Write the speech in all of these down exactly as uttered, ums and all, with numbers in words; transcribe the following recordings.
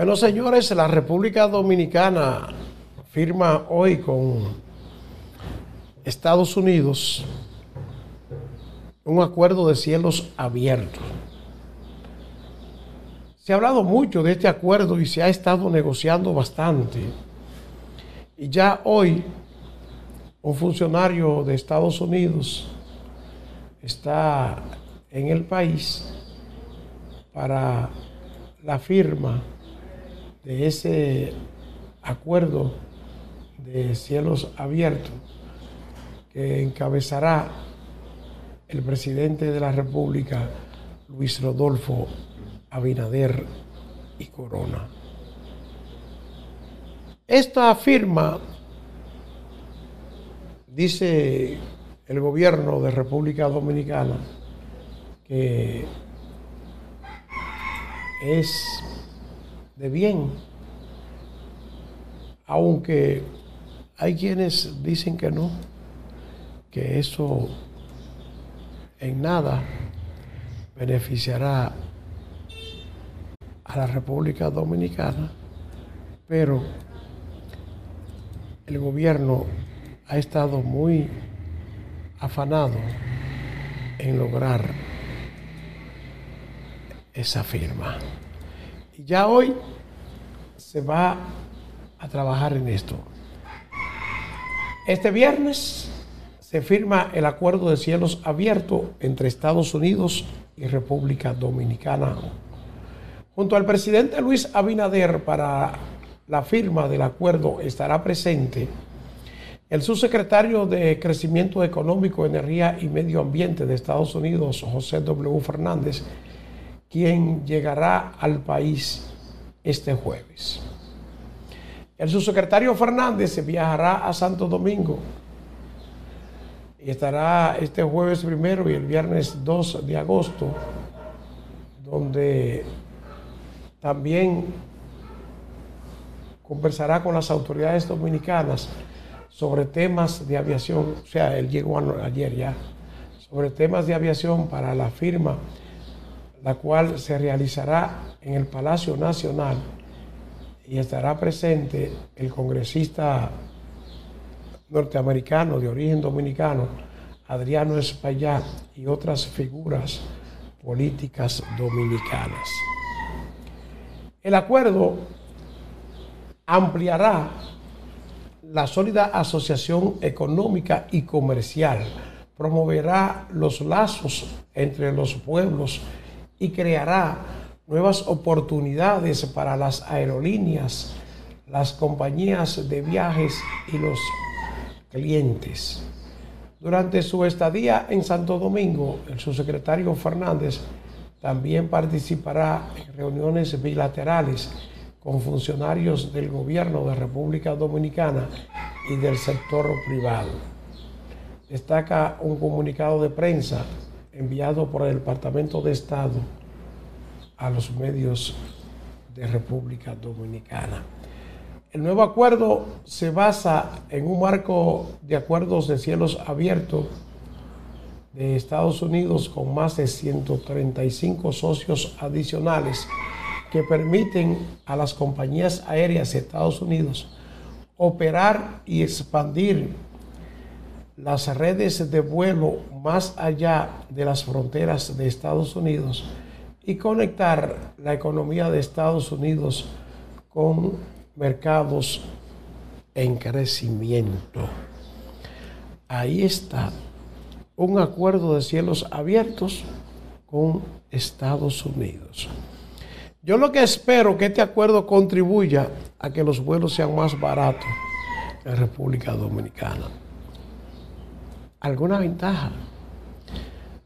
Bueno, señores, la República Dominicana firma hoy con Estados Unidos un acuerdo de cielos abiertos. Se ha hablado mucho de este acuerdo y se ha estado negociando bastante. Y ya hoy un funcionario de Estados Unidos está en el país para la firma de ese acuerdo de cielos abiertos que encabezará el presidente de la República, Luis Rodolfo Abinader y Corona. Esta firma, dice el gobierno de República Dominicana, que es de bien, aunque hay quienes dicen que no, que eso en nada beneficiará a la República Dominicana, pero el gobierno ha estado muy afanado en lograr esa firma. Y ya hoy se va a trabajar en esto. Este viernes se firma el acuerdo de cielos abiertos entre Estados Unidos y República Dominicana, junto al presidente Luis Abinader. Para la firma del acuerdo estará presente el subsecretario de Crecimiento Económico, Energía y Medio Ambiente de Estados Unidos, José W. Fernández, quien llegará al país este jueves. El subsecretario Fernández viajará a Santo Domingo y estará este jueves primero y el viernes dos de agosto, donde también conversará con las autoridades dominicanas sobre temas de aviación. O sea, él llegó ayer ya, sobre temas de aviación para la firma, la cual se realizará en el Palacio Nacional, y estará presente el congresista norteamericano de origen dominicano, Adriano Espaillat, y otras figuras políticas dominicanas. El acuerdo ampliará la sólida asociación económica y comercial, promoverá los lazos entre los pueblos y creará nuevas oportunidades para las aerolíneas, las compañías de viajes y los clientes. Durante su estadía en Santo Domingo, el subsecretario Fernández también participará en reuniones bilaterales con funcionarios del gobierno de República Dominicana y del sector privado. Destaca un comunicado de prensa enviado por el Departamento de Estado a los medios de República Dominicana. El nuevo acuerdo se basa en un marco de acuerdos de cielos abiertos de Estados Unidos con más de ciento treinta y cinco socios adicionales que permiten a las compañías aéreas de Estados Unidos operar y expandir las redes de vuelo más allá de las fronteras de Estados Unidos y conectar la economía de Estados Unidos con mercados en crecimiento. Ahí está un acuerdo de cielos abiertos con Estados Unidos. Yo lo que espero es que este acuerdo contribuya a que los vuelos sean más baratos en República Dominicana. Alguna ventaja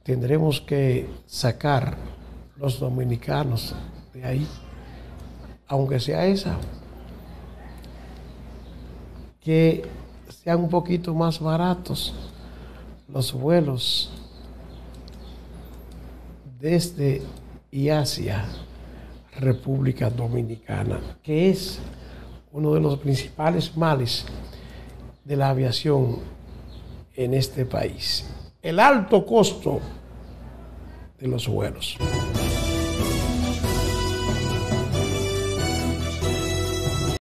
tendremos que sacar los dominicanos de ahí, aunque sea esa, que sean un poquito más baratos los vuelos desde y hacia República Dominicana, que es uno de los principales males de la aviación en este país: el alto costo de los vuelos.